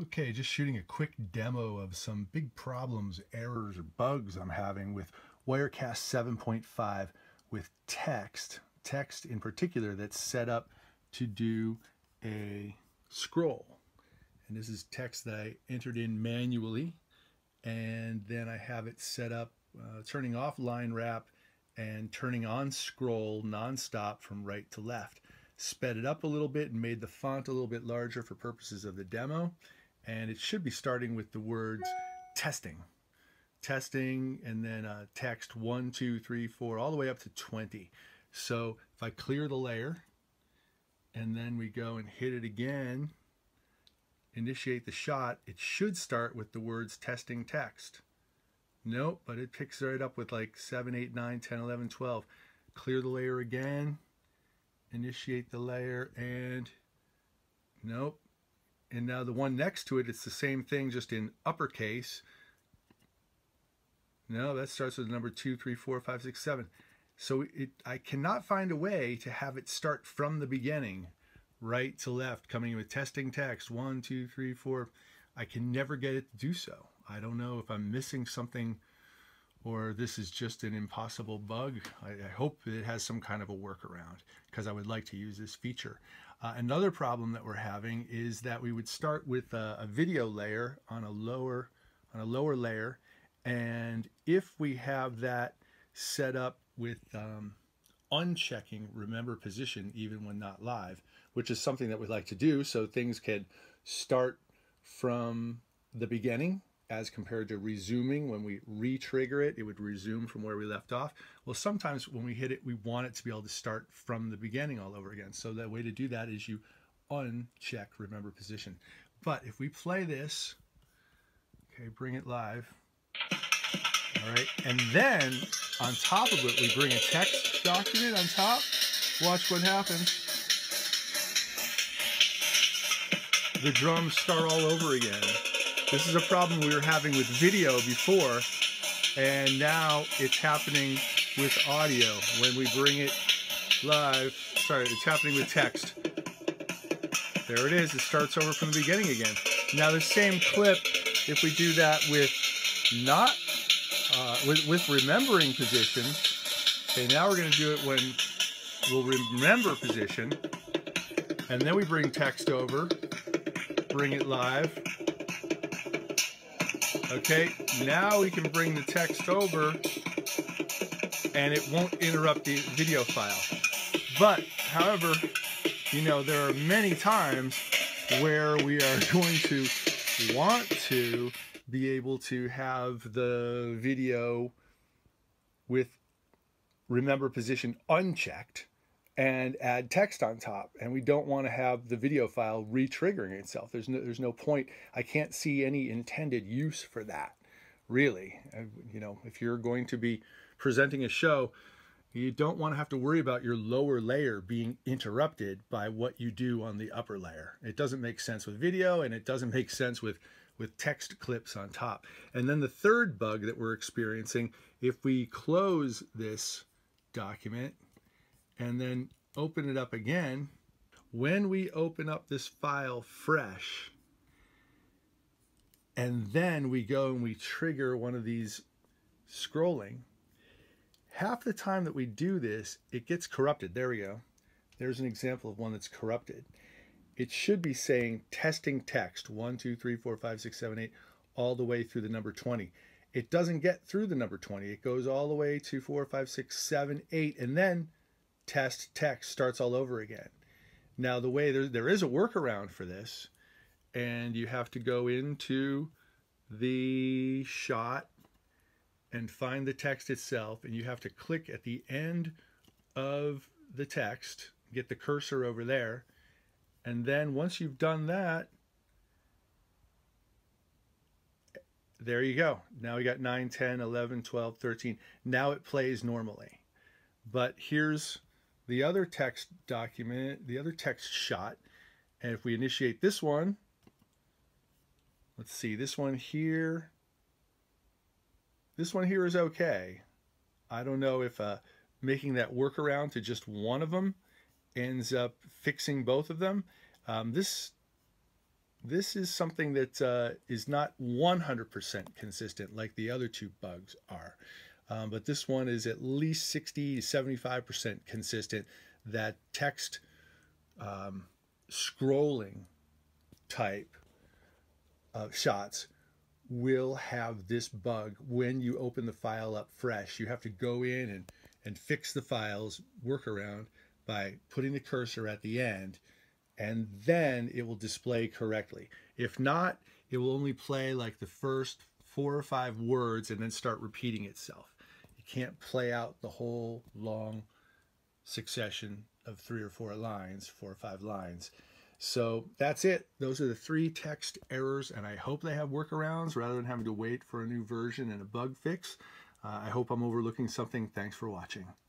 Okay, just shooting a quick demo of some big problems, errors, or bugs I'm having with Wirecast 7.5 with text. Text in particular that's set up to do a scroll. And this is text that I entered in manually, and then I have it set up turning off line wrap and turning on scroll nonstop from right to left. Sped it up a little bit and made the font a little bit larger for purposes of the demo. And it should be starting with the words testing, and then text 1, 2, 3, 4, all the way up to 20. So if I clear the layer, and then we go and hit it again, initiate the shot, it should start with the words testing text. Nope, but it picks right up with like 7, 8, 9, 10, 11, 12. Clear the layer again, initiate the layer, and nope. And now the one next to it, it's the same thing, just in uppercase. No, that starts with number 2, 3, 4, 5, 6, 7. So I cannot find a way to have it start from the beginning, right to left, coming in with testing text, 1, 2, 3, 4. I can never get it to do so. I don't know if I'm missing something or this is just an impossible bug. I hope it has some kind of a workaround, because I would like to use this feature. Another problem that we're having is that we would start with a video layer on a lower layer, and if we have that set up with unchecking remember position even when not live, which is something that we like to do so things can start from the beginning, as compared to resuming. When we re-trigger it, it would resume from where we left off. Well, sometimes when we hit it, we want it to be able to start from the beginning all over again. So the way to do that is you uncheck remember position. But if we play this, okay, bring it live, all right, and then on top of it, we bring a text document on top. Watch what happens. The drums start all over again. This is a problem we were having with video before, and now it's happening with audio when we bring it live. Sorry, it's happening with text. There it is. It starts over from the beginning again. Now the same clip, if we do that with with remembering position. Okay, now we're going to do it when we'll remember position, and then we bring text over, bring it live. Okay, now we can bring the text over and it won't interrupt the video file. But, however, you know, there are many times where we are going to want to be able to have the video with remember position unchecked and add text on top, and we don't want to have the video file re-triggering itself. There's no point. I can't see any intended use for that, really. You know, if you're going to be presenting a show, you don't want to have to worry about your lower layer being interrupted by what you do on the upper layer. It doesn't make sense with video, and it doesn't make sense with text clips on top. And then the third bug that we're experiencing, if we close this document and then open it up again, when we open up this file fresh, and then we go and we trigger one of these scrolling, half the time that we do this, it gets corrupted. There we go. There's an example of one that's corrupted. It should be saying testing text, 1, 2, 3, 4, 5, 6, 7, 8, all the way through the number 20. It doesn't get through the number 20. It goes all the way to 4, 5, 6, 7, 8, and then test text starts all over again. Now the way there is a workaround for this, and you have to go into the shot and find the text itself, and you have to click at the end of the text, get the cursor over there, and then once you've done that, there you go. Now we got 9, 10, 11, 12, 13. Now it plays normally. But here's the other text document, the other text shot, and if we initiate this one, let's see, this one here is okay. I don't know if making that workaround to just one of them ends up fixing both of them. This This is something that is not 100% consistent like the other two bugs are. But this one is at least 60 to 75% consistent that text scrolling type of shots will have this bug when you open the file up fresh. You have to go in and fix the file's workaround by putting the cursor at the end, and then it will display correctly. If not, it will only play like the first 4 or 5 words and then start repeating itself. You can't play out the whole long succession of 3 or 4 lines, 4 or 5 lines. So that's it. Those are the 3 text errors, and I hope they have workarounds rather than having to wait for a new version and a bug fix. I hope I'm overlooking something. Thanks for watching.